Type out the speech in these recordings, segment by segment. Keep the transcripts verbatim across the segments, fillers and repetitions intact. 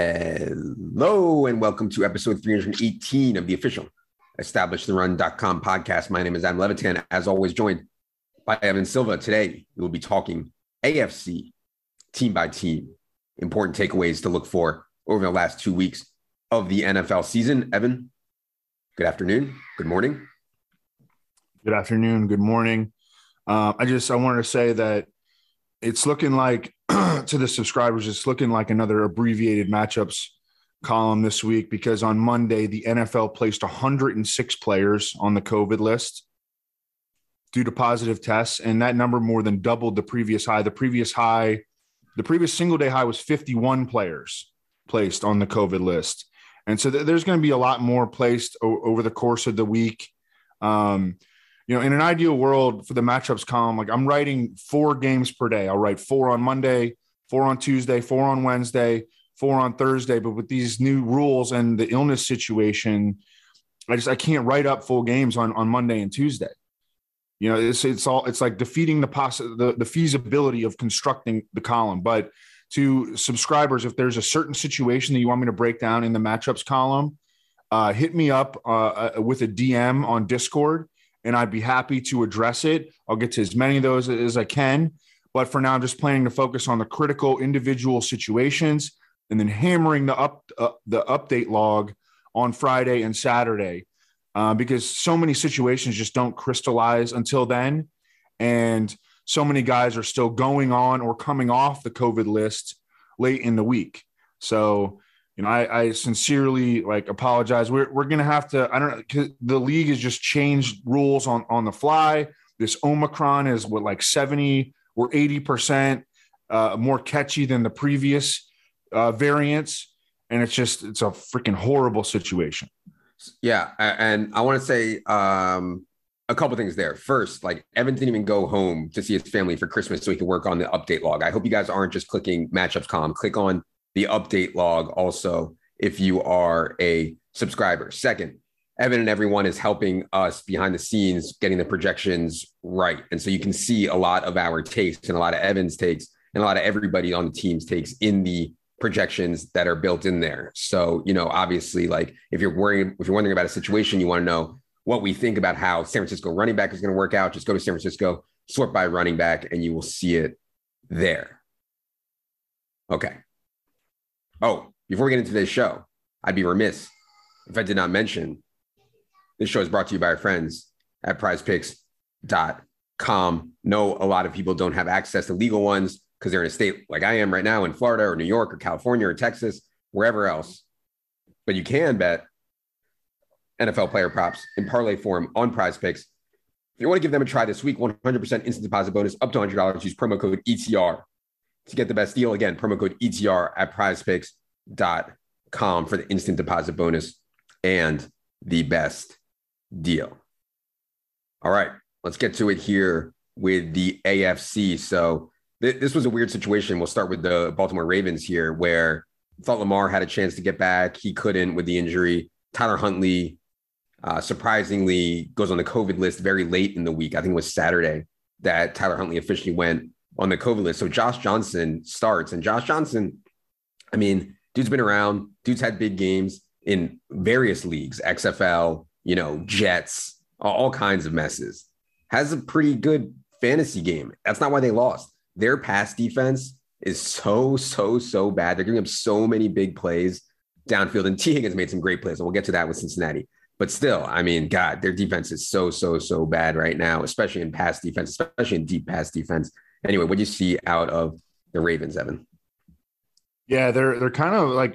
Hello and welcome to episode three eighteen of the official Establish The Run dot com podcast. My name is Adam Levitan, as always joined by Evan Silva. Today, we'll be talking A F C, team by team, important takeaways to look for over the last two weeks of the N F L season. Evan, good afternoon. Good morning. Good afternoon. Good morning. Uh, I just, I wanted to say that it's looking like, to the subscribers, it's looking like another abbreviated matchups column this week, because on Monday, the N F L placed one hundred six players on the COVID list due to positive tests. And that number more than doubled the previous high. The previous high, the previous single day high was fifty-one players placed on the COVID list. And so th- there's going to be a lot more placed o- over the course of the week. Um, You know, in an ideal world for the matchups column, like I'm writing four games per day. I'll write four on Monday, four on Tuesday, four on Wednesday, four on Thursday. But with these new rules and the illness situation, I just I can't write up full games on, on Monday and Tuesday. You know, it's it's all it's like defeating the poss- the, the feasibility of constructing the column. But to subscribers, if there's a certain situation that you want me to break down in the matchups column, uh, hit me up uh, with a D M on Discord, and I'd be happy to address it. I'll get to as many of those as I can. But for now, I'm just planning to focus on the critical individual situations and then hammering the up uh, the update log on Friday and Saturday uh, because so many situations just don't crystallize until then. And so many guys are still going on or coming off the COVID list late in the week. So, you know, I, I sincerely like apologize. We're we're gonna have to. I don't know. 'Cause the league has just changed rules on on the fly. This Omicron is what, like seventy or eighty percent uh, more catchy than the previous uh, variants, and it's just it's a freaking horrible situation. Yeah, and I want to say um, a couple things there. First, like Evan didn't even go home to see his family for Christmas, so he could work on the update log. I hope you guys aren't just clicking matchups column. Click on the update log also if you are a subscriber. Second, Evan and everyone is helping us behind the scenes getting the projections right. And so you can see a lot of our takes and a lot of Evan's takes and a lot of everybody on the team's takes in the projections that are built in there. So, you know, obviously, like if you're worrying, if you're wondering about a situation, you want to know what we think about how San Francisco running back is going to work out, just go to San Francisco, sort by running back, and you will see it there. Okay. Oh, before we get into today's show, I'd be remiss if I did not mention this show is brought to you by our friends at prize picks dot com. Know a lot of people don't have access to legal ones because they're in a state like I am right now in Florida or New York or California or Texas, wherever else. But you can bet N F L player props in parlay form on PrizePicks. If you want to give them a try this week, one hundred percent instant deposit bonus up to one hundred dollars. Use promo code E T R. To get the best deal, again, promo code E T R at prize picks dot com for the instant deposit bonus and the best deal. All right, let's get to it here with the A F C. So th- this was a weird situation. We'll start with the Baltimore Ravens here, where I thought Lamar had a chance to get back. He couldn't with the injury. Tyler Huntley, uh, surprisingly, goes on the COVID list very late in the week. I think it was Saturday that Tyler Huntley officially went on the COVID list. So Josh Johnson starts, and Josh Johnson, I mean, dude's been around, dude's had big games in various leagues, X F L, you know, Jets, all kinds of messes, has a pretty good fantasy game. That's not why they lost. Their pass defense is so, so, so bad. They're giving up so many big plays downfield, and T. Higgins made some great plays, and we'll get to that with Cincinnati. But still, I mean, God, their defense is so, so, so bad right now, especially in pass defense, especially in deep pass defense. Anyway, what do you see out of the Ravens, Evan? Yeah, they're they're kind of like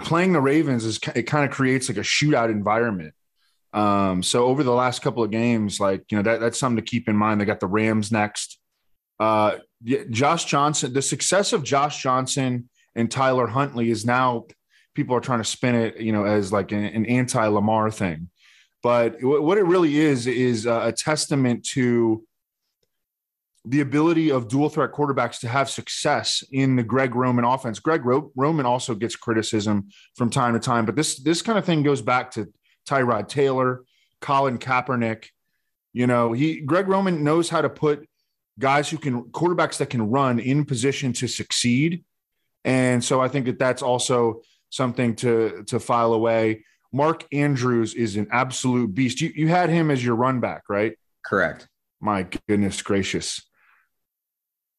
playing the Ravens is it kind of creates like a shootout environment. Um, so over the last couple of games, like, you know, that that's something to keep in mind. They got the Rams next. Uh, Josh Johnson, the success of Josh Johnson and Tyler Huntley is now people are trying to spin it, you know, as like an, an anti-Lamar thing. But what it really is is a testament to the ability of dual threat quarterbacks to have success in the Greg Roman offense. Greg Ro- Roman also gets criticism from time to time, but this, this kind of thing goes back to Tyrod Taylor, Colin Kaepernick. You know, he, Greg Roman knows how to put guys who can quarterbacks that can run in position to succeed. And so I think that that's also something to, to file away. Mark Andrews is an absolute beast. You, you had him as your run back, right? Correct. My goodness gracious.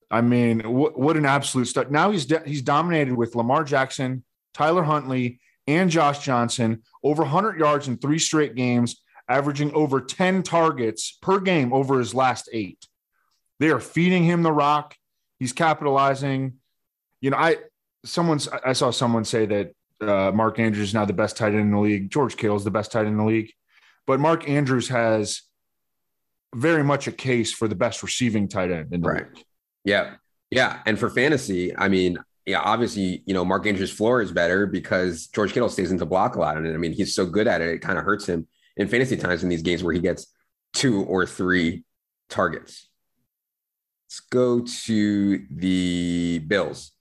I mean, what, what an absolute stuff. Now he's de- he's dominated with Lamar Jackson, Tyler Huntley, and Josh Johnson, over one hundred yards in three straight games, averaging over ten targets per game over his last eight. They are feeding him the rock. He's capitalizing. You know, I someone's I saw someone say that uh, Mark Andrews is now the best tight end in the league. George Kittle is the best tight end in the league. But Mark Andrews has very much a case for the best receiving tight end in the right. league. Yeah. Yeah. And for fantasy, I mean, yeah, obviously, you know, Mark Andrews' floor is better because George Kittle stays into block a lot. And I mean, he's so good at it, it kind of hurts him in fantasy times in these games where he gets two or three targets. Let's go to the Bills.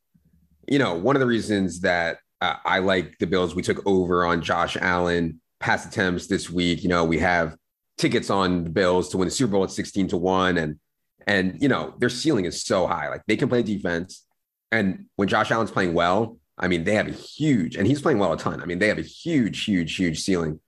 You know, one of the reasons that uh, I like the Bills, we took over on Josh Allen pass attempts this week. You know, we have tickets on the Bills to win the Super Bowl at sixteen to one. And, and, you know, their ceiling is so high. Like, they can play defense. And when Josh Allen's playing well, I mean, they have a huge, and he's playing well a ton. I mean, they have a huge, huge, huge ceiling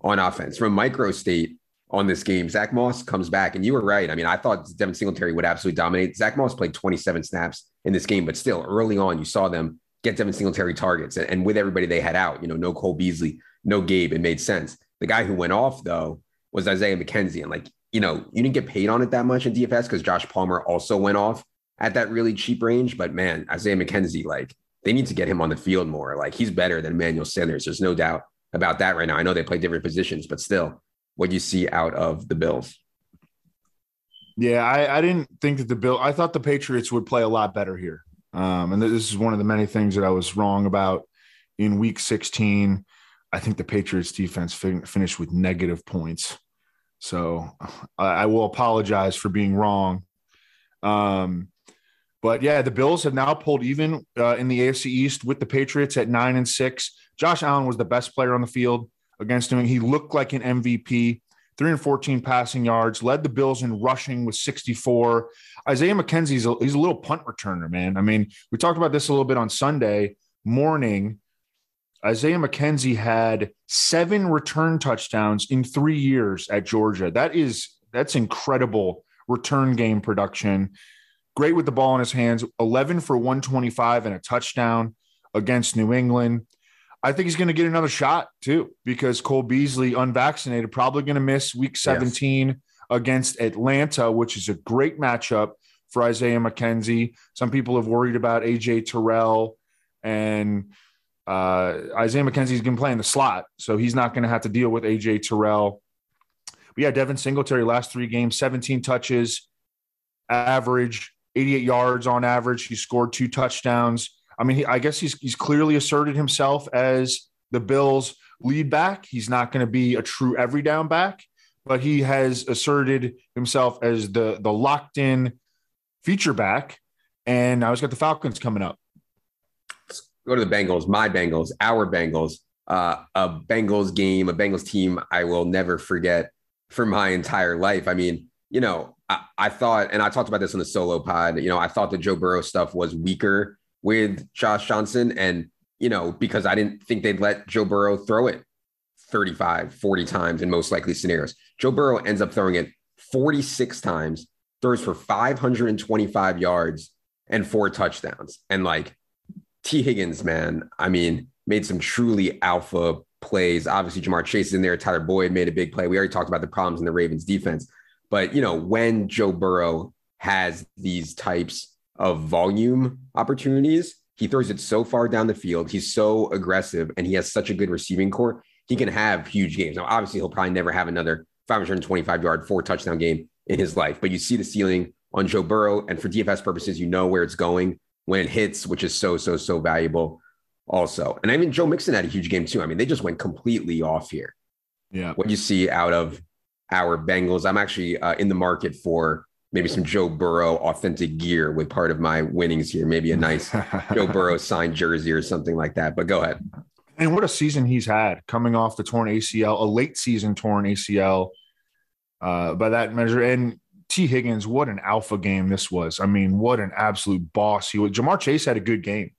on offense. From a micro state on this game, Zach Moss comes back, and you were right. I mean, I thought Devin Singletary would absolutely dominate. Zach Moss played twenty-seven snaps in this game, but still early on, you saw them get Devin Singletary targets. And, and with everybody they had out, you know, no Cole Beasley, no Gabe, it made sense. The guy who went off, though, was Isaiah McKenzie. And like, you know, you didn't get paid on it that much in D F S because Josh Palmer also went off at that really cheap range. But man, Isaiah McKenzie, like, they need to get him on the field more. Like, he's better than Emmanuel Sanders. There's no doubt about that right now. I know they play different positions, but still, what do you see out of the Bills? Yeah, I, I didn't think that the Bill. I thought the Patriots would play a lot better here. Um, and this is one of the many things that I was wrong about in week sixteen. I think the Patriots defense fin- finished with negative points. So I, I will apologize for being wrong. Um, But, yeah, the Bills have now pulled even uh, in the A F C East with the Patriots at nine and six. Josh Allen was the best player on the field against him. He looked like an M V P, three hundred fourteen passing yards, led the Bills in rushing with sixty-four. Isaiah McKenzie, he's a, he's a little punt returner, man. I mean, we talked about this a little bit on Sunday morning. Isaiah McKenzie had seven return touchdowns in three years at Georgia. That is that's incredible return game production. Great with the ball in his hands, eleven for one twenty-five and a touchdown against New England. I think he's going to get another shot too, because Cole Beasley, unvaccinated, probably going to miss week seventeen yes. against Atlanta, which is a great matchup for Isaiah McKenzie. Some people have worried about A J Terrell, and uh, Isaiah McKenzie's going to play in the slot, so he's not going to have to deal with A J Terrell. But yeah, Devin Singletary, last three games, seventeen touches, average, eighty-eight yards on average. He scored two touchdowns. I mean, he, I guess he's he's clearly asserted himself as the Bills' lead back. He's not going to be a true every down back, but he has asserted himself as the the locked in feature back. And now he's got the Falcons coming up. Let's go to the Bengals. My Bengals, our Bengals, uh, a Bengals game, a Bengals team I will never forget for my entire life. I mean, you know, I, I thought, and I talked about this on the solo pod, you know, I thought the Joe Burrow stuff was weaker with Josh Johnson. And, you know, because I didn't think they'd let Joe Burrow throw it thirty-five, forty times in most likely scenarios. Joe Burrow ends up throwing it forty-six times, throws for five hundred twenty-five yards and four touchdowns. And like, T. Higgins, man, I mean, made some truly alpha plays. Obviously, Jamar Chase is in there. Tyler Boyd made a big play. We already talked about the problems in the Ravens defense. But, you know, when Joe Burrow has these types of volume opportunities, he throws it so far down the field. He's so aggressive, and he has such a good receiving core. He can have huge games. Now, obviously, he'll probably never have another five hundred twenty-five-yard, four-touchdown game in his life. But you see the ceiling on Joe Burrow, and for D F S purposes, you know where it's going when it hits, which is so, so, so valuable also. And I mean, Joe Mixon had a huge game too. I mean, they just went completely off here. Yeah. What you see out of our Bengals. I'm actually uh, in the market for maybe some Joe Burrow authentic gear with part of my winnings here. Maybe a nice Joe Burrow signed jersey or something like that, but go ahead. And what a season he's had, coming off the torn A C L, a late season torn A C L uh, by that measure. And T. Higgins, what an alpha game this was. I mean, what an absolute boss he was. Jamar Chase had a good game.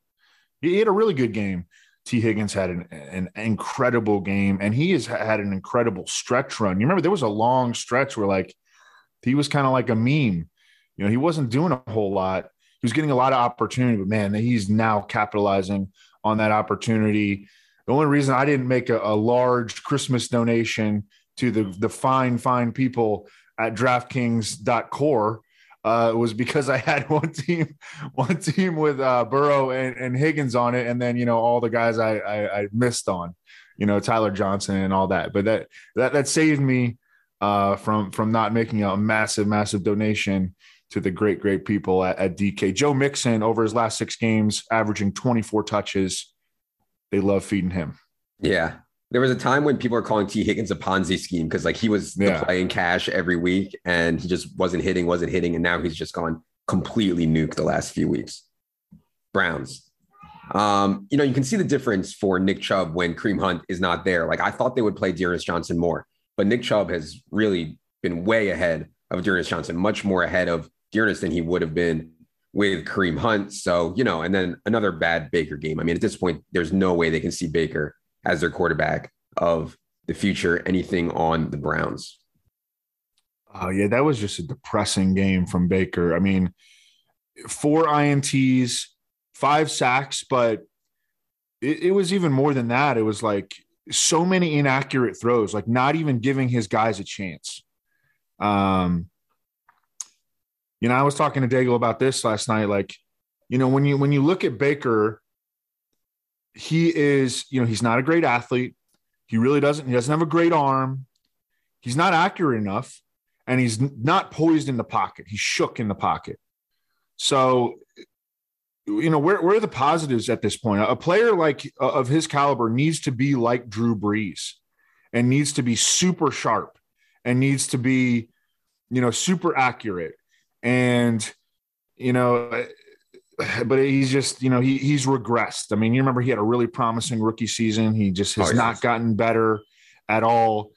He had a really good game. T. Higgins had an, an incredible game, and he has had an incredible stretch run. You remember there was a long stretch where, like, he was kind of like a meme. You know, he wasn't doing a whole lot. He was getting a lot of opportunity, but, man, he's now capitalizing on that opportunity. The only reason I didn't make a, a large Christmas donation to the, the fine, fine people at DraftKings dot core uh, was because I had one team, one team with uh, Burrow and, and Higgins on it. And then, you know, all the guys I, I, I missed on, you know, Tyler Johnson and all that, but that, that, that saved me uh, from, from not making a massive, massive donation to the great, great people at, at D K. Joe Mixon, over his last six games, averaging twenty-four touches. They love feeding him. Yeah. There was a time when people were calling T. Higgins a Ponzi scheme because, like, he was yeah. playing cash every week and he just wasn't hitting, wasn't hitting. And now he's just gone completely nuke the last few weeks. Browns. Um, you know, you can see the difference for Nick Chubb when Kareem Hunt is not there. Like, I thought they would play Dearness Johnson more, but Nick Chubb has really been way ahead of Dearness Johnson, much more ahead of Dearness than he would have been with Kareem Hunt. So, you know, and then another bad Baker game. I mean, at this point, there's no way they can see Baker as their quarterback of the future. Anything on the Browns? Oh, yeah, that was just a depressing game from Baker. I mean, four I N Ts, five sacks, but it, it was even more than that. It was like so many inaccurate throws, like not even giving his guys a chance. Um, you know, I was talking to Daigle about this last night. Like, you know, when you when you look at Baker, he is, you know, he's not a great athlete. He really doesn't. He doesn't have a great arm. He's not accurate enough, and he's not poised in the pocket. He's shook in the pocket. So, you know, where where are the positives at this point? A player like uh, of his caliber needs to be like Drew Brees, and needs to be super sharp, and needs to be, you know, super accurate. And, you know, but he's just, you know, he he's regressed. I mean, you remember he had a really promising rookie season. He just has oh, yes. not gotten better at all.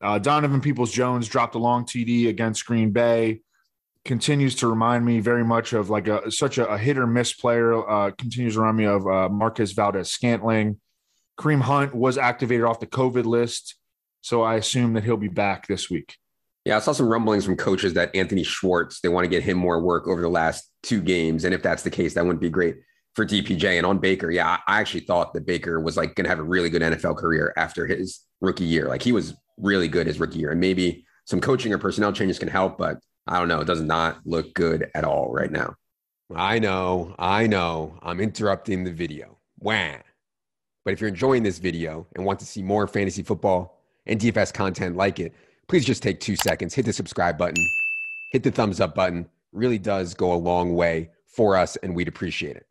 Uh, Donovan Peoples-Jones dropped a long T D against Green Bay. Continues to remind me very much of like a such a, a hit or miss player. Uh, continues to remind me of uh, Marquez Valdes-Scantling. Kareem Hunt was activated off the COVID list, so I assume that he'll be back this week. Yeah, I saw some rumblings from coaches that Anthony Schwartz, they want to get him more work over the last two games. And if that's the case, that wouldn't be great for D P J. And on Baker, yeah, I actually thought that Baker was like going to have a really good N F L career after his rookie year. Like, he was really good his rookie year. And maybe some coaching or personnel changes can help, but I don't know. It does not look good at all right now. I know. I know. I'm interrupting the video. Wah. But if you're enjoying this video and want to see more fantasy football and D F S content like it, please just take two seconds, hit the subscribe button, hit the thumbs up button. It really does go a long way for us, and we'd appreciate it.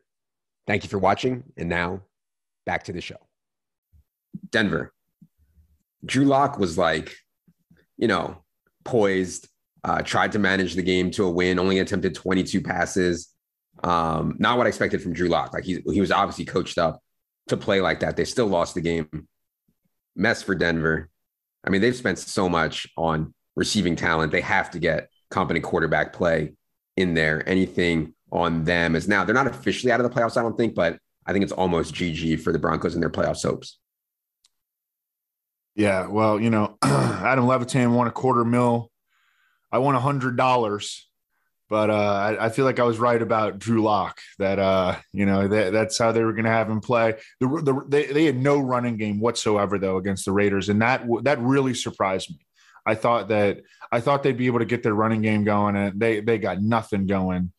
Thank you for watching. And now back to the show. Denver. Drew Lock was like, you know, poised, uh, tried to manage the game to a win, only attempted twenty-two passes. Um, not what I expected from Drew Lock. Like, he, he was obviously coached up to play like that. They still lost the game. Mess for Denver. I mean, they've spent so much on receiving talent. They have to get competent quarterback play in there. Anything on them is now. They're not officially out of the playoffs, I don't think, but I think it's almost G G for the Broncos in their playoffs hopes. Yeah, well, you know, Adam Levitan won a quarter mil. I won one hundred dollars, but uh, I, I feel like I was right about Drew Lock, that, uh, you know, that, that's how they were going to have him play. The, the, they, they had no running game whatsoever, though, against the Raiders, and that that really surprised me. I thought that I thought they'd be able to get their running game going, and they they got nothing going.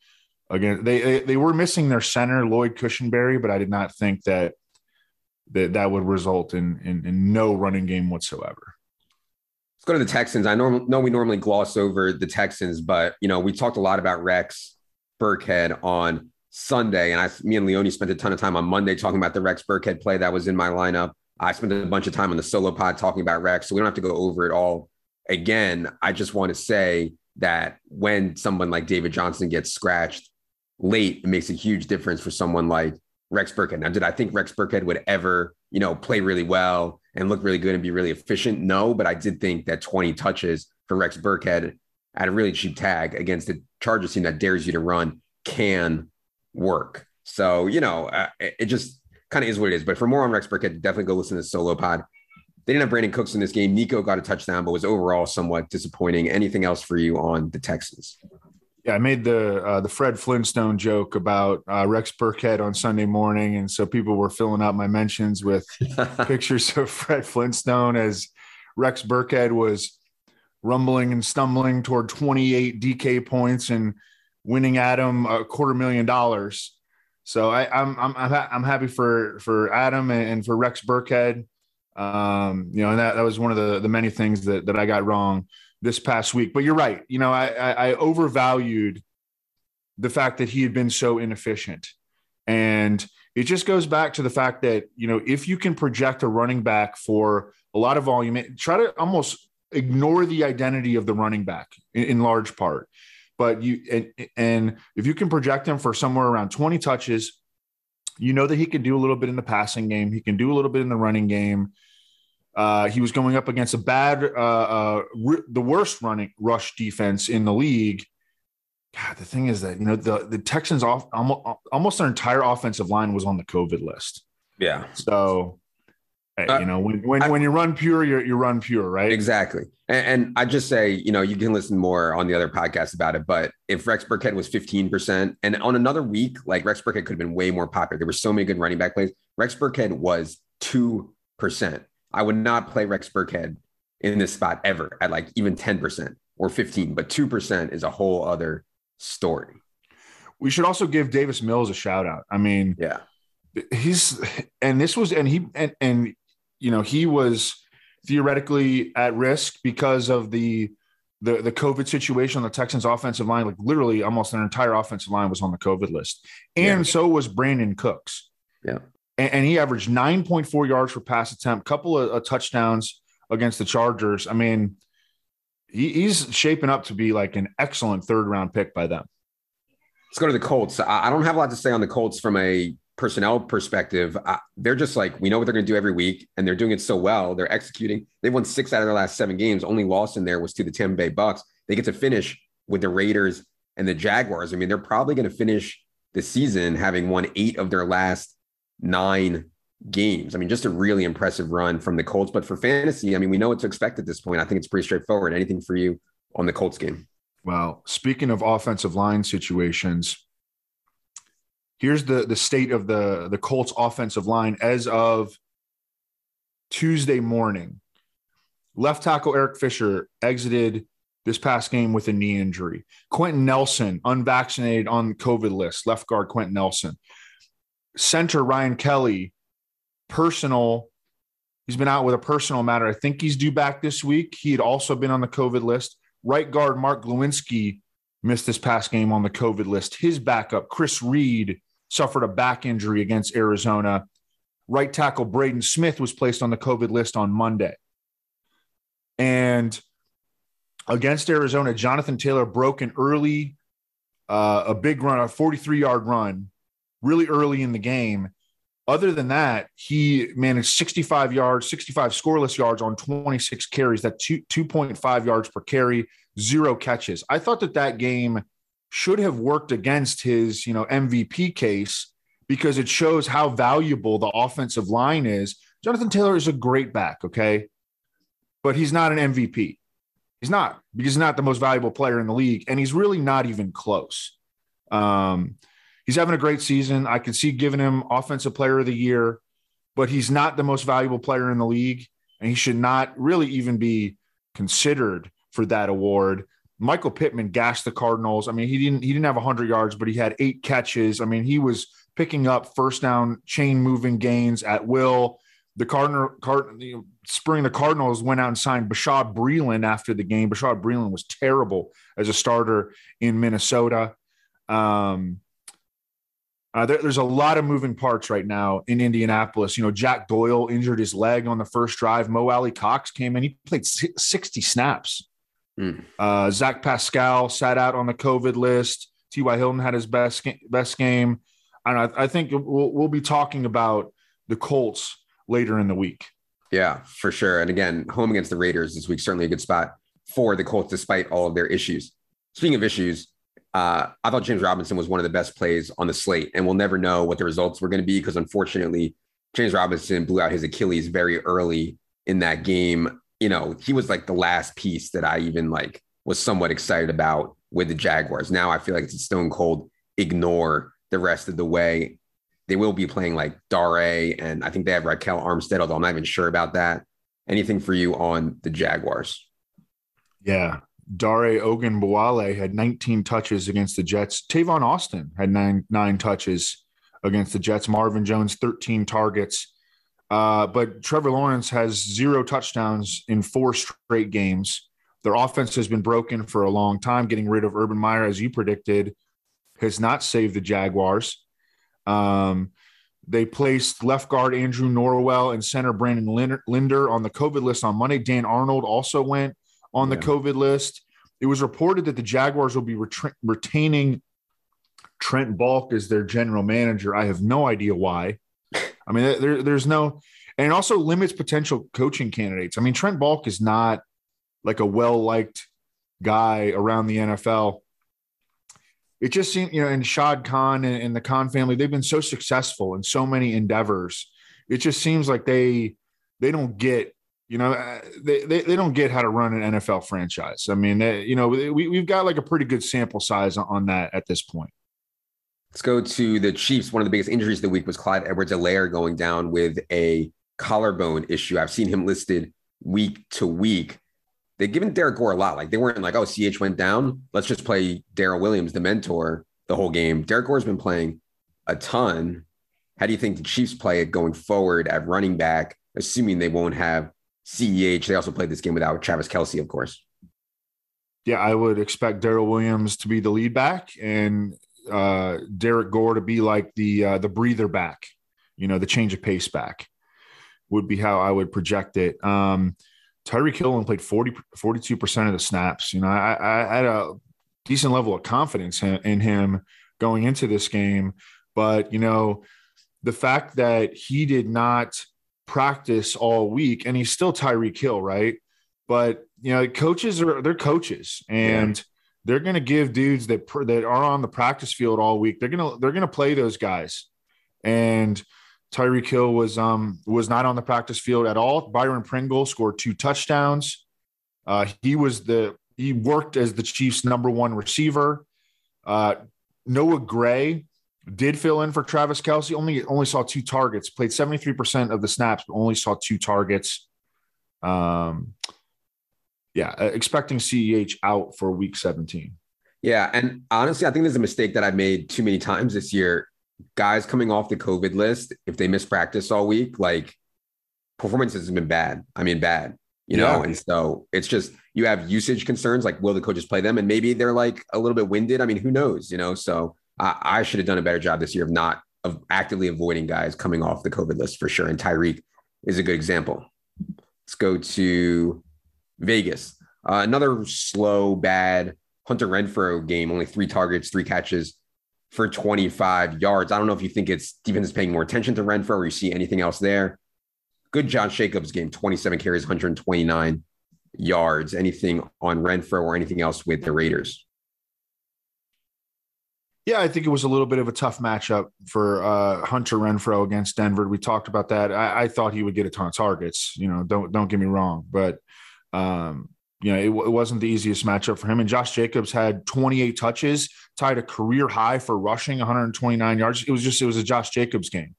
Again, they they, they were missing their center, Lloyd Cushenberry, but I did not think that that, that would result in, in in no running game whatsoever. Let's go to the Texans. I norm- know we normally gloss over the Texans, but, you know, we talked a lot about Rex Burkhead on Sunday, and I, me and Leone spent a ton of time on Monday talking about the Rex Burkhead play that was in my lineup. I spent a bunch of time on the solo pod talking about Rex, so we don't have to go over it all again. I just want to say that when someone like David Johnson gets scratched late, it makes a huge difference for someone like Rex Burkhead. Now, did I think Rex Burkhead would ever, you know, play really well and look really good and be really efficient? No, but I did think that twenty touches for Rex Burkhead at a really cheap tag against the Chargers team that dares you to run can work. So, you know, uh, it just, kind of is what it is. But for more on Rex Burkhead, definitely go listen to the solo pod. They didn't have Brandon Cooks in this game. Nico got a touchdown, but was overall somewhat disappointing. Anything else for you on the Texans? Yeah, I made the uh, the Fred Flintstone joke about uh, Rex Burkhead on Sunday morning, and so people were filling out my mentions with pictures of Fred Flintstone as Rex Burkhead was rumbling and stumbling toward twenty-eight D K points and winning Adam a quarter million dollars. So I, I'm I'm I'm happy for for Adam and for Rex Burkhead. Um, you know, and that, that was one of the, the many things that, that I got wrong this past week. But you're right. You know, I, I, I overvalued the fact that he had been so inefficient. And it just goes back to the fact that, you know, if you can project a running back for a lot of volume, try to almost ignore the identity of the running back in, in large part. But you and, and if you can project him for somewhere around twenty touches, you know that he can do a little bit in the passing game. He can do a little bit in the running game. Uh, he was going up against a bad, uh, uh, r- the worst running rush defense in the league. God, the thing is that, you know, the, the Texans off almost, almost their entire offensive line was on the COVID list. Yeah. So, hey, uh, you know, when, when, I, when you run pure, you you run pure, right? Exactly. And, and I just say, you know, you can listen more on the other podcasts about it, but if Rex Burkhead was fifteen percent and on another week, like Rex Burkhead could have been way more popular. There were so many good running back plays. Rex Burkhead was two percent. I would not play Rex Burkhead in this spot ever at like even ten percent or fifteen, but two percent is a whole other story. We should also give Davis Mills a shout out. I mean, yeah, he's, and this was, and he, and, and, you know, he was theoretically at risk because of the, the, the COVID situation on the Texans offensive line. Like literally almost their entire offensive line was on the COVID list. And yeah. So was Brandon Cooks. Yeah. And he averaged nine point four yards per pass attempt, couple of uh, touchdowns against the Chargers. I mean, he, he's shaping up to be like an excellent third round pick by them. Let's go to the Colts. I don't have a lot to say on the Colts from a personnel perspective. I, they're just like, we know what they're going to do every week, and they're doing it so well. They're executing. They won six out of their last seven games. Only loss in there was to the Tampa Bay Bucks. They get to finish with the Raiders and the Jaguars. I mean, they're probably going to finish the season having won eight of their last nine games. I mean, just a really impressive run from the Colts. But for fantasy, I mean, we know what to expect at this point. I think it's pretty straightforward. Anything for you on the Colts game? Well, speaking of offensive line situations, here's the, the state of the, the Colts offensive line as of Tuesday morning. Left tackle Eric Fisher exited this past game with a knee injury. Quentin Nelson, unvaccinated on the COVID list, left guard Quentin Nelson. Center Ryan Kelly, personal, he's been out with a personal matter. I think he's due back this week. He had also been on the COVID list. Right guard Mark Lewinsky missed this past game on the COVID list. His backup, Chris Reed, suffered a back injury against Arizona. Right tackle Braden Smith was placed on the COVID list on Monday. And against Arizona, Jonathan Taylor broke an early, uh, a big run, a forty-three-yard run, really early in the game. Other than that, he managed sixty-five yards, sixty-five scoreless yards on twenty-six carries, that two, two point five yards per carry, zero catches. I thought that that game should have worked against his, you know, M V P case because it shows how valuable the offensive line is. Jonathan Taylor is a great back, okay? But he's not an M V P. He's not, because he's not the most valuable player in the league, and he's really not even close. Um He's having a great season. I could see giving him offensive player of the year, but he's not the most valuable player in the league, and he should not really even be considered for that award. Michael Pittman gashed the Cardinals. I mean, he didn't he didn't have one hundred yards, but he had eight catches. I mean, he was picking up first down chain moving gains at will. The Cardinal Card, you know, spring the Cardinals went out and signed Bashaud Breeland after the game. Bashaud Breeland was terrible as a starter in Minnesota. Um Uh, there, there's a lot of moving parts right now in Indianapolis. You know, Jack Doyle injured his leg on the first drive. Mo Alley Cox came in. He played sixty snaps. Mm. Uh, Zach Pascal sat out on the COVID list. T Y. Hilton had his best, best game. And I, I think we'll, we'll be talking about the Colts later in the week. Yeah, for sure. And again, home against the Raiders this week, certainly a good spot for the Colts despite all of their issues. Speaking of issues, Uh, I thought James Robinson was one of the best plays on the slate, and we'll never know what the results were going to be because, unfortunately, James Robinson blew out his Achilles very early in that game. You know, he was like the last piece that I even like was somewhat excited about with the Jaguars. Now I feel like it's a stone cold ignore the rest of the way. They will be playing like Dare, and I think they have Raquel Armstead, although I'm not even sure about that. Anything for you on the Jaguars? Yeah. Dare Ogunbowale had nineteen touches against the Jets. Tavon Austin had nine, nine touches against the Jets. Marvin Jones, thirteen targets. Uh, but Trevor Lawrence has zero touchdowns in four straight games. Their offense has been broken for a long time. Getting rid of Urban Meyer, as you predicted, has not saved the Jaguars. Um, they placed left guard Andrew Norwell and center Brandon Linder on the COVID list on Monday. Dan Arnold also went on the yeah. COVID list. It was reported that the Jaguars will be ret- retaining Trent Baalke as their general manager. I have no idea why. I mean, there, there's no – and it also limits potential coaching candidates. I mean, Trent Baalke is not like a well-liked guy around the N F L. It just seemed – you know, and Shad Khan and, and the Khan family, they've been so successful in so many endeavors. It just seems like they they don't get – You know, they, they they don't get how to run an N F L franchise. I mean, they, you know, we, we've got like a pretty good sample size on, on that at this point. Let's go to the Chiefs. One of the biggest injuries of the week was Clyde Edwards-Helaire going down with a collarbone issue. I've seen him listed week to week. They've given Derek Gore a lot. Like, they weren't like, oh, C H went down, let's just play Darrell Williams, the mentor, the whole game. Derek Gore's been playing a ton. How do you think the Chiefs play it going forward at running back, assuming they won't have C E H? They also played this game without Travis Kelce, of course. Yeah, I would expect Darrell Williams to be the lead back and uh, Derek Gore to be like the uh, the breather back, you know, the change of pace back would be how I would project it. Um, Tyreek Hill only played forty, forty-two percent of the snaps. You know, I, I had a decent level of confidence in him going into this game. But, you know, the fact that he did not – practice all week, and he's still Tyreek Hill, right? But you know, coaches are they're coaches, and yeah. they're going to give dudes that that are on the practice field all week. They're gonna they're gonna play those guys, and Tyreek Hill was um was not on the practice field at all. Byron Pringle scored two touchdowns. Uh, he was the he worked as the Chiefs' number one receiver. Uh, Noah Gray did fill in for Travis Kelce, only only saw two targets, played seventy-three percent of the snaps, but only saw two targets. Um, yeah, expecting C E H out for week seventeen. Yeah, and honestly, I think there's a mistake that I made too many times this year. Guys coming off the COVID list, if they miss practice all week, like performances have been bad. I mean, bad, you yeah. know? And so it's just, you have usage concerns, like will the coaches play them? And maybe they're like a little bit winded. I mean, who knows, you know? So I should have done a better job this year of not of actively avoiding guys coming off the COVID list for sure. And Tyreek is a good example. Let's go to Vegas. Uh, another slow, bad Hunter Renfrow game, only three targets, three catches for twenty-five yards. I don't know if you think it's defense is paying more attention to Renfrow or you see anything else there. Good Josh Jacobs game, twenty-seven carries, one hundred twenty-nine yards. Anything on Renfrow or anything else with the Raiders? Yeah, I think it was a little bit of a tough matchup for uh, Hunter Renfrow against Denver. We talked about that. I, I thought he would get a ton of targets. You know, don't don't get me wrong, but um, you know, it, w- it wasn't the easiest matchup for him. And Josh Jacobs had twenty-eight touches, tied a career high for rushing, one hundred twenty-nine yards. It was just it was a Josh Jacobs game.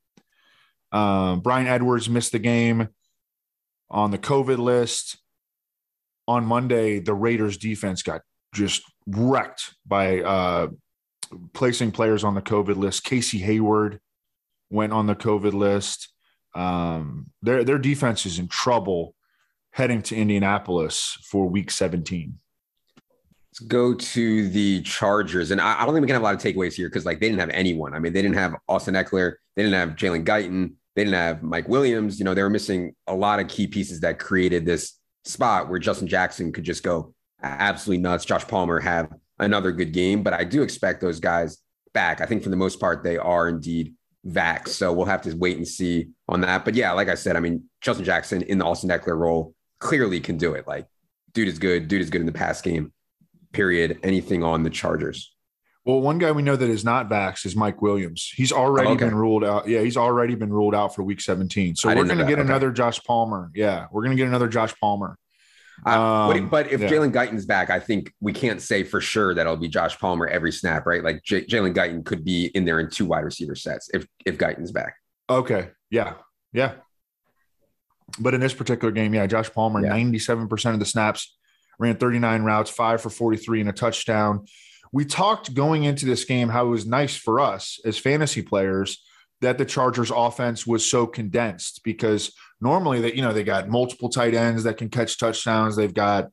Um, Bryan Edwards missed the game on the COVID list on Monday. The Raiders defense got just wrecked by. Uh, placing players on the COVID list. Casey Hayward went on the COVID list. Um, their, their defense is in trouble heading to Indianapolis for week seventeen. Let's go to the Chargers. And I, I don't think we can have a lot of takeaways here because like they didn't have anyone. I mean, they didn't have Austin Eckler. They didn't have Jalen Guyton. They didn't have Mike Williams. You know, they were missing a lot of key pieces that created this spot where Justin Jackson could just go absolutely nuts. Josh Palmer have another good game, but I do expect those guys back. I think for the most part, they are indeed vaxxed. So we'll have to wait and see on that. But yeah, like I said, I mean, Justin Jackson in the Austin Eckler role clearly can do it. Like dude is good. Dude is good in the pass game, period. Anything on the Chargers? Well, one guy we know that is not vaxxed is Mike Williams. He's already okay. been ruled out. Yeah, he's already been ruled out for week seventeen. So I we're going to get okay. another Josh Palmer. Yeah, we're going to get another Josh Palmer. Uh, um, but if yeah. Jalen Guyton's back, I think we can't say for sure that it'll be Josh Palmer every snap, right? Like J- Jalen Guyton could be in there in two wide receiver sets if if Guyton's back. Okay. Yeah. Yeah. But in this particular game, yeah, Josh Palmer, yeah. ninety-seven percent of the snaps, ran thirty-nine routes, five for forty-three and a touchdown. We talked going into this game how it was nice for us as fantasy players that the Chargers offense was so condensed, because normally that, you know, they got multiple tight ends that can catch touchdowns. They've got,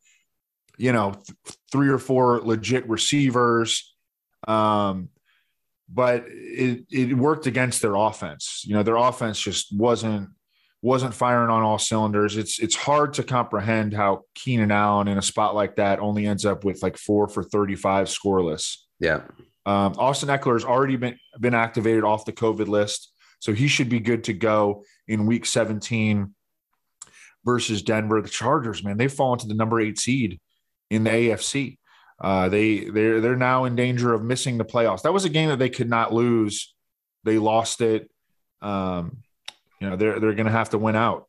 you know, th- three or four legit receivers. Um, but it, it worked against their offense. You know, their offense just wasn't, wasn't firing on all cylinders. It's it's hard to comprehend how Keenan Allen in a spot like that only ends up with like four for thirty-five scoreless. Yeah. Um, Austin Eckler has already been, been activated off the COVID list, so he should be good to go in week seventeen versus Denver. The Chargers, man, they've fallen to the number eight seed in the A F C. Uh, they, they're, they're now in danger of missing the playoffs. That was a game that they could not lose. They lost it. Um, You know, they're they're going to have to win out.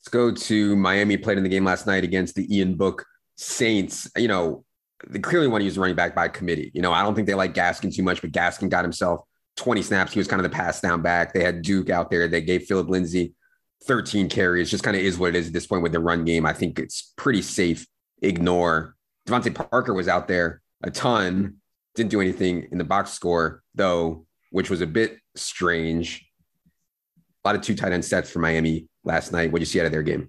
Let's go to Miami. Played in the game last night against the Ian Book Saints. You know, they clearly want to use running back by committee. You know, I don't think they like Gaskin too much, but Gaskin got himself twenty snaps. He was kind of the pass down back. They had Duke out there. They gave Phillip Lindsay thirteen carries. Just kind of is what it is at this point with the run game. I think it's pretty safe. Ignore. Devontae Parker was out there a ton. Didn't do anything in the box score, though, which was a bit strange. A lot of two tight end sets for Miami last night. What did you see out of their game?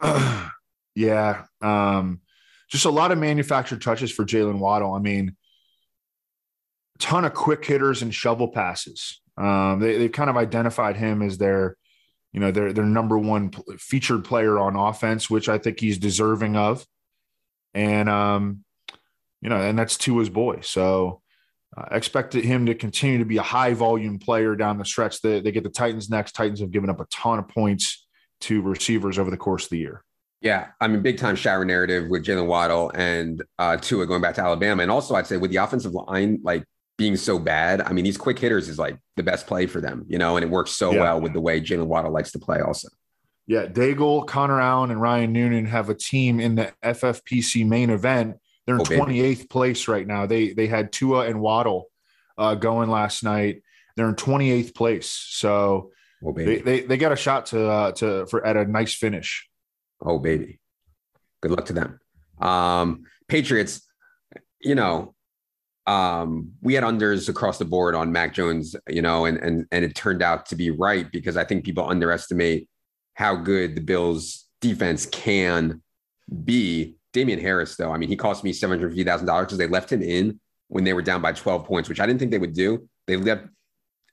Uh, yeah. Um, just a lot of manufactured touches for Jalen Waddle. I mean, a ton of quick hitters and shovel passes. Um, they, they've kind of identified him as their, you know, their, their number one featured player on offense, which I think he's deserving of. And, um, you know, and that's Tua's boy. So, I uh, expected him to continue to be a high-volume player down the stretch. They, they get the Titans next. Titans have given up a ton of points to receivers over the course of the year. Yeah, I mean, big-time shower narrative with Jalen Waddle and uh, Tua going back to Alabama. And also, I'd say with the offensive line, like, being so bad, I mean, these quick hitters is, like, the best play for them, you know, and it works so yeah. well with the way Jalen Waddle likes to play also. Yeah, Daigle, Connor Allen, and Ryan Noonan have a team in the F F P C main event. They're in oh, twenty-eighth place right now. They they had Tua and Waddle uh, going last night. They're in twenty-eighth place, so oh, they, they they got a shot to uh, to for at a nice finish. Oh baby, good luck to them. Um, Patriots, you know, um, we had unders across the board on Mac Jones, you know, and and and it turned out to be right, because I think people underestimate how good the Bills' defense can be. Damian Harris, though, I mean, he cost me seven hundred fifty thousand dollars because they left him in when they were down by twelve points, which I didn't think they would do. They left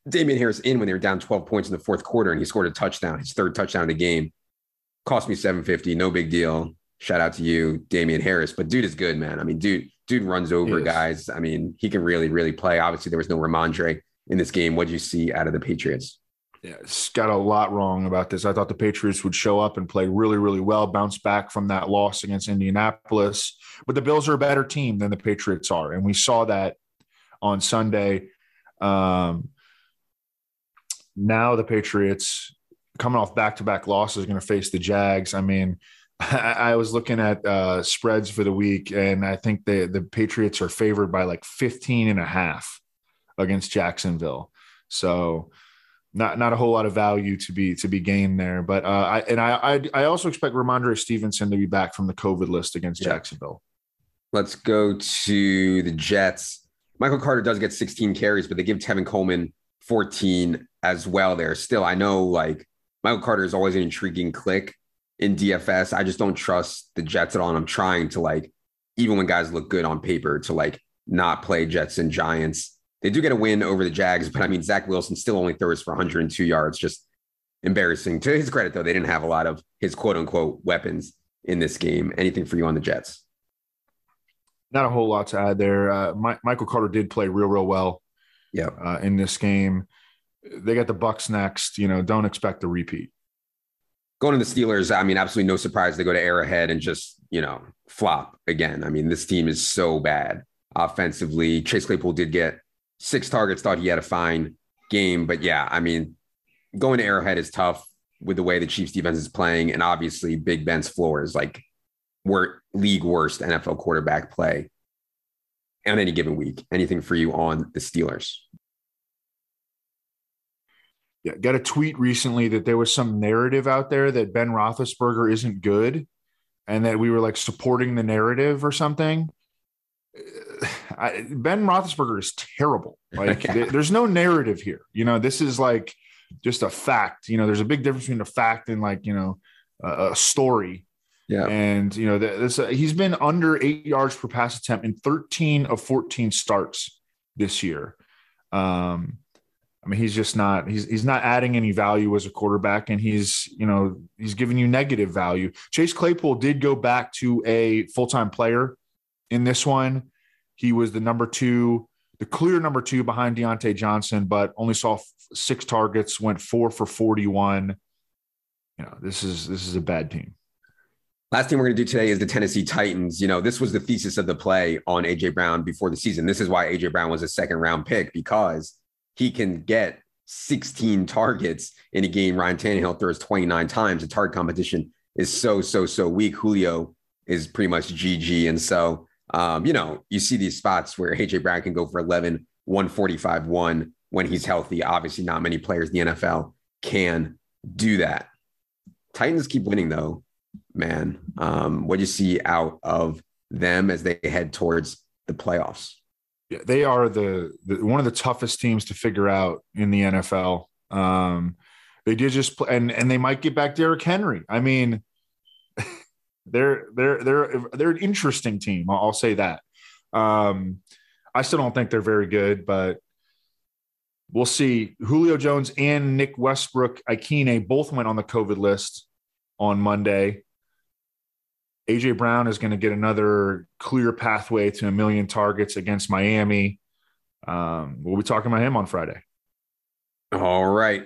Damian Harris in when they were down twelve points in the fourth quarter, and he scored a touchdown, his third touchdown of the game. Cost me seven hundred fifty dollars, no big deal. Shout out to you, Damian Harris. But dude is good, man. I mean, dude, dude runs over guys. I mean, he can really, really play. Obviously, there was no Ramondre in this game. What did you see out of the Patriots? Yeah, got a lot wrong about this. I thought the Patriots would show up and play really, really well, bounce back from that loss against Indianapolis. But the Bills are a better team than the Patriots are, and we saw that on Sunday. Um, now the Patriots, coming off back-to-back losses, are going to face the Jags. I mean, I, I was looking at uh, spreads for the week, and I think the, the Patriots are favored by like fifteen and a half against Jacksonville. So – Not not a whole lot of value to be to be gained there, but uh, I and I, I I also expect Ramondre Stevenson to be back from the COVID list against yeah. Jacksonville. Let's go to the Jets. Michael Carter does get sixteen carries, but they give Tevin Coleman fourteen as well. There still, I know like Michael Carter is always an intriguing click in D F S. I just don't trust the Jets at all, and I'm trying to like even when guys look good on paper to like not play Jets and Giants. They do get a win over the Jags, but I mean, Zach Wilson still only throws for one hundred two yards. Just embarrassing. To his credit, though, they didn't have a lot of his quote unquote weapons in this game. Anything for you on the Jets? Not a whole lot to add there. Uh, My- Michael Carter did play real, real well yeah, uh, in this game. They got the Bucs next. You know, don't expect the repeat. Going to the Steelers, I mean, absolutely no surprise they go to Arrowhead and just, you know, flop again. I mean, this team is so bad offensively. Chase Claypool did get six targets, thought he had a fine game. But yeah, I mean, going to Arrowhead is tough with the way the Chiefs defense is playing. And obviously Big Ben's floor is like wor- league worst N F L quarterback play on any given week. Anything for you on the Steelers? Yeah, got a tweet recently that there was some narrative out there that Ben Roethlisberger isn't good and that we were like supporting the narrative or something. I, Ben Roethlisberger is terrible. Like yeah. There's no narrative here. You know, this is like just a fact. You know, there's a big difference between a fact and like, you know, a, a story. Yeah. And, you know, this, uh, he's been under eight yards per pass attempt in thirteen of fourteen starts this year. Um, I mean, he's just not, he's, he's not adding any value as a quarterback, and he's, you know, he's giving you negative value. Chase Claypool did go back to a full-time player in this one. He was the number two, the clear number two behind Deontay Johnson, but only saw f- six targets, went four for forty-one. You know, this is, this is a bad team. Last thing we're going to do today is the Tennessee Titans. You know, this was the thesis of the play on A J Brown before the season. This is why A J Brown was a second round pick, because he can get sixteen targets in a game Ryan Tannehill throws twenty-nine times. The target competition is so, so, so weak. Julio is pretty much G G. And so, um, you know, you see these spots where A J Brown can go for eleven, one forty-five, one when he's healthy. Obviously, not many players in the N F L can do that. Titans keep winning, though, man. Um, what do you see out of them as they head towards the playoffs? They are the, the one of the toughest teams to figure out in the N F L. Um, they did just play, and and they might get back Derrick Henry. I mean, they're they're they're they're an interesting team. I'll say that. Um, I still don't think they're very good, but we'll see. Julio Jones and Nick Westbrook-Ikhine both went on the COVID list on Monday. A J Brown is going to get another clear pathway to a million targets against Miami. Um, we'll be talking about him on Friday. All right.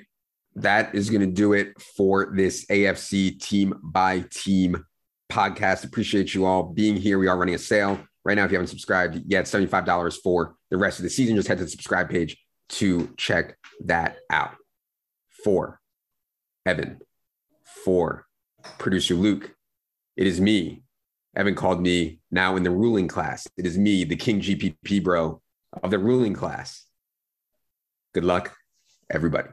That is going to do it for this A F C Team by Team podcast. Appreciate you all being here. We are running a sale right now. If you haven't subscribed yet, seventy-five dollars for the rest of the season. Just head to the subscribe page to check that out. For Evan, for producer Luke, it is me. Evan called me now in the ruling class. It is me, the King G P P bro of the ruling class. Good luck, everybody.